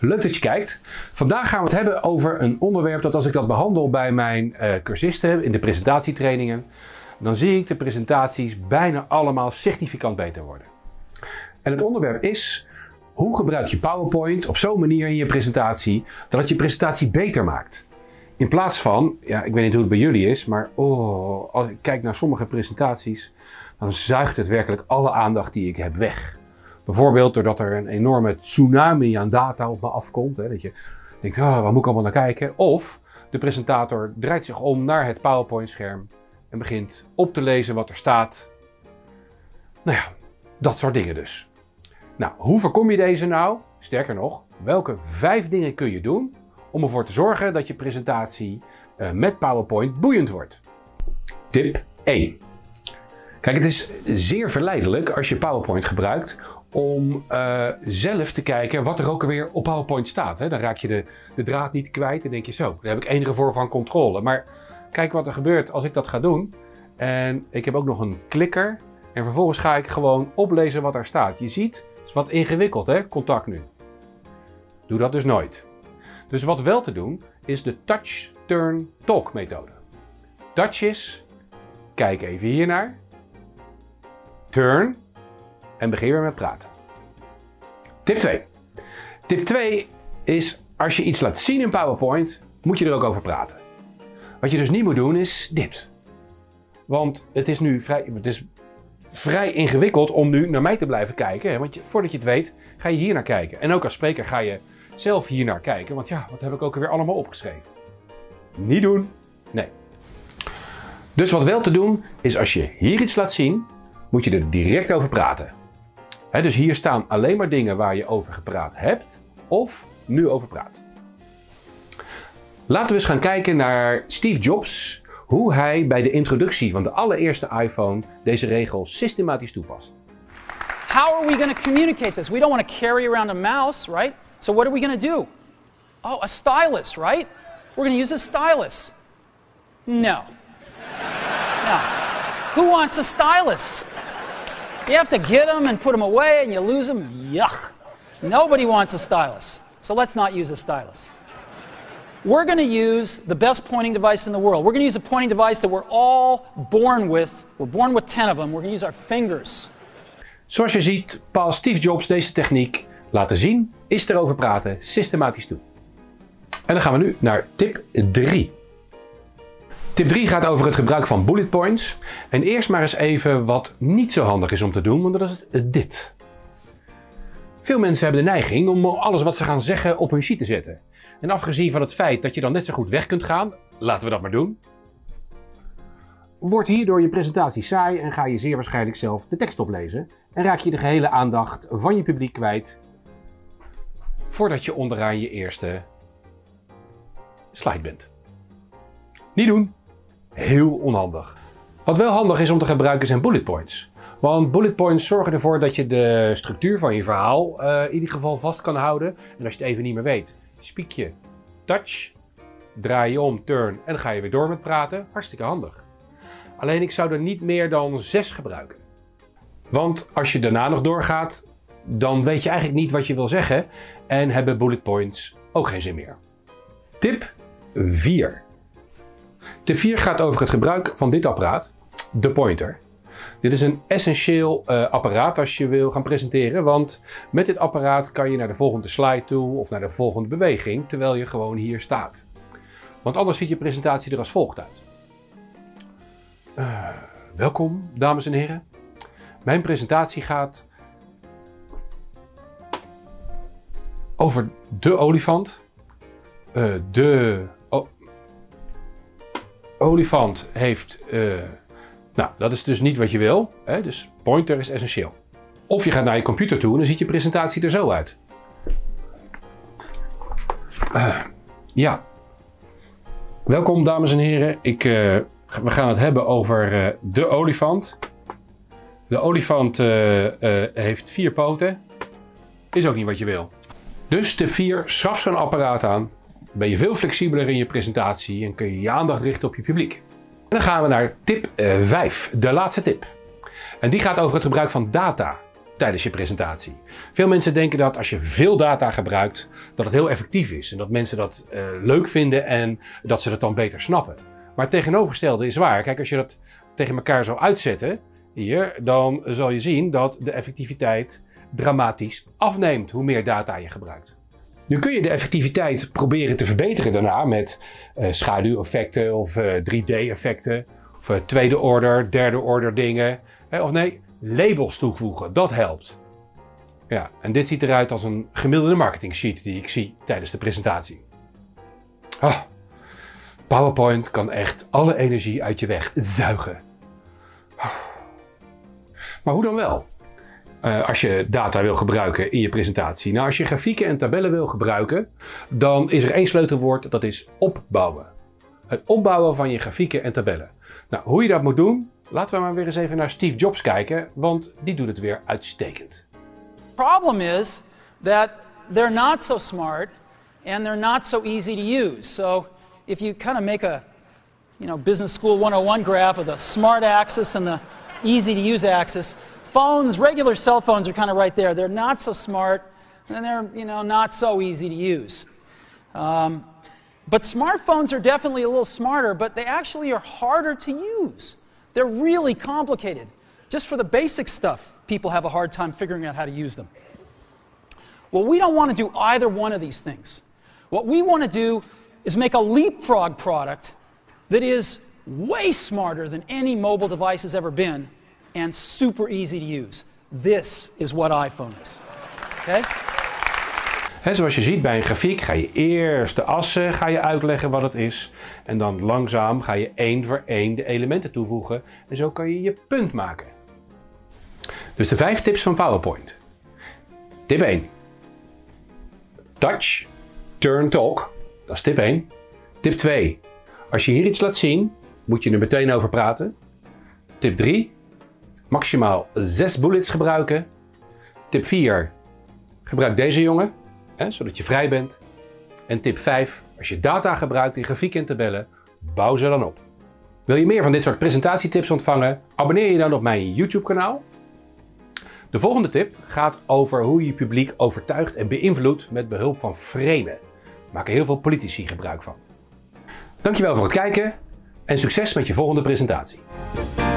Leuk dat je kijkt. Vandaag gaan we het hebben over een onderwerp dat als ik dat behandel bij mijn cursisten in de presentatietrainingen, dan zie ik de presentaties bijna allemaal significant beter worden. En het onderwerp is: hoe gebruik je PowerPoint op zo'n manier in je presentatie dat het je presentatie beter maakt? In plaats van, ja, ik weet niet hoe het bij jullie is, maar oh, als ik kijk naar sommige presentaties, dan zuigt het werkelijk alle aandacht die ik heb weg. Bijvoorbeeld doordat er een enorme tsunami aan data op me afkomt. Hè, dat je denkt, oh, waar moet ik allemaal naar kijken? Of de presentator draait zich om naar het PowerPoint-scherm en begint op te lezen wat er staat. Nou ja, dat soort dingen dus. Nou, hoe voorkom je deze nou? Sterker nog, welke 5 dingen kun je doen om ervoor te zorgen dat je presentatie met PowerPoint boeiend wordt? Tip 1. Kijk, het is zeer verleidelijk als je PowerPoint gebruikt om zelf te kijken wat er ook alweer op PowerPoint staat. Hè? Dan raak je de draad niet kwijt en denk je zo, daar heb ik enige vorm van controle. Maar kijk wat er gebeurt als ik dat ga doen. En ik heb ook nog een klikker. En vervolgens ga ik gewoon oplezen wat er staat. Je ziet, het is wat ingewikkeld, hè, contact nu. Doe dat dus nooit. Dus wat wel te doen is de touch, turn, talk methode. Touch is, kijk even hiernaar. Turn en begin weer met praten. Tip 2. Tip 2 is, als je iets laat zien in PowerPoint, moet je er ook over praten. Wat je dus niet moet doen is dit. Want het is nu vrij ingewikkeld om nu naar mij te blijven kijken. Hè? Want voordat je het weet, ga je hier naar kijken. En ook als spreker ga je zelf hier naar kijken. Want ja, wat heb ik ook alweer allemaal opgeschreven? Niet doen. Nee. Dus wat wel te doen is, als je hier iets laat zien, moet je er direct over praten. Hè, dus hier staan alleen maar dingen waar je over gepraat hebt of nu over praat. Laten we eens gaan kijken naar Steve Jobs, hoe hij bij de introductie van de allereerste iPhone deze regel systematisch toepast. How are we going to communicate this? We don't want to carry around a mouse, right? So what are we going to do? Oh, a stylus, right? We're going to use a stylus. No. No. Who wants a stylus? You have to get them and put them away and you lose them. Yuck. Nobody wants a stylus. So let's not use a stylus. We're going to use the best pointing device in the world. We're going to use a pointing device that we're all born with. We're born with 10 of them. We're going to use our fingers. Zoals je ziet, Paul Steve Jobs deze techniek laten zien, is erover praten, systematisch toe. En dan gaan we nu naar tip 3. Tip 3 gaat over het gebruik van bullet points. En eerst maar eens even wat niet zo handig is om te doen, want dat is dit. Veel mensen hebben de neiging om alles wat ze gaan zeggen op hun sheet te zetten. En afgezien van het feit dat je dan net zo goed weg kunt gaan, laten we dat maar doen, wordt hierdoor je presentatie saai en ga je zeer waarschijnlijk zelf de tekst oplezen. En raak je de gehele aandacht van je publiek kwijt voordat je onderaan je eerste slide bent. Niet doen. Heel onhandig. Wat wel handig is om te gebruiken zijn bullet points. Want bullet points zorgen ervoor dat je de structuur van je verhaal in ieder geval vast kan houden. En als je het even niet meer weet, spiek je, touch, draai je om, turn en dan ga je weer door met praten. Hartstikke handig. Alleen ik zou er niet meer dan 6 gebruiken. Want als je daarna nog doorgaat, dan weet je eigenlijk niet wat je wil zeggen. En hebben bullet points ook geen zin meer. Tip 4. Tip 4 gaat over het gebruik van dit apparaat, de pointer. Dit is een essentieel apparaat als je wil gaan presenteren, want met dit apparaat kan je naar de volgende slide toe of naar de volgende beweging, terwijl je gewoon hier staat. Want anders ziet je presentatie er als volgt uit. Welkom, dames en heren. Mijn presentatie gaat over de olifant. De olifant heeft... Nou, dat is dus niet wat je wil. Hè? Dus pointer is essentieel. Of je gaat naar je computer toe en dan ziet je presentatie er zo uit. Ja. Welkom, dames en heren. We gaan het hebben over de olifant. De olifant heeft 4 poten. Is ook niet wat je wil. Dus tip 4, schaf zo'n apparaat aan. Ben je veel flexibeler in je presentatie en kun je je aandacht richten op je publiek. En dan gaan we naar tip 5, de laatste tip. En die gaat over het gebruik van data. tijdens je presentatie. Veel mensen denken dat als je veel data gebruikt, dat het heel effectief is. En dat mensen dat leuk vinden en dat ze dat dan beter snappen. Maar het tegenovergestelde is waar. Kijk, als je dat tegen elkaar zou uitzetten hier, dan zal je zien dat de effectiviteit dramatisch afneemt hoe meer data je gebruikt. Nu kun je de effectiviteit proberen te verbeteren daarna met schaduweffecten of 3D-effecten of tweede order, derde order dingen. Of nee, labels toevoegen, dat helpt. Ja, en dit ziet eruit als een gemiddelde marketing sheet die ik zie tijdens de presentatie. Oh, PowerPoint kan echt alle energie uit je weg zuigen. Oh. Maar hoe dan wel? Als je data wil gebruiken in je presentatie. Nou, als je grafieken en tabellen wil gebruiken, dan is er één sleutelwoord, dat is opbouwen. Het opbouwen van je grafieken en tabellen. Nou, hoe je dat moet doen, laten we maar weer eens even naar Steve Jobs kijken, want die doet het weer uitstekend. The problem is that they're not so smart and they're not so easy to use. So if you kind of make a, business school 101 graph of the smart axis and the easy to use axis. Phones, regular cell phones are kind of right there. They're not so smart and they're, not so easy to use. But smartphones are definitely a little smarter, but they actually are harder to use. They're really complicated. Just for the basic stuff, people have a hard time figuring out how to use them. Well, we don't want to do either one of these things. What we want to do is make a leapfrog product that is way smarter than any mobile device has ever been. And super easy to use. This is what iPhone is. Okay? En zoals je ziet bij een grafiek ga je eerst de assen uitleggen wat het is. En dan langzaam ga je één voor één de elementen toevoegen. En zo kan je je punt maken. Dus de 5 tips van PowerPoint. Tip 1. Touch, turn, talk. Dat is tip 1. Tip 2. Als je hier iets laat zien, moet je er meteen over praten. Tip 3. Maximaal 6 bullets gebruiken. Tip 4, gebruik deze jongen, zodat je vrij bent. En tip 5, als je data gebruikt in grafieken en tabellen, bouw ze dan op. Wil je meer van dit soort presentatietips ontvangen? Abonneer je dan op mijn YouTube kanaal. De volgende tip gaat over hoe je publiek overtuigt en beïnvloedt met behulp van framen. Daar maken heel veel politici gebruik van. Dankjewel voor het kijken en succes met je volgende presentatie.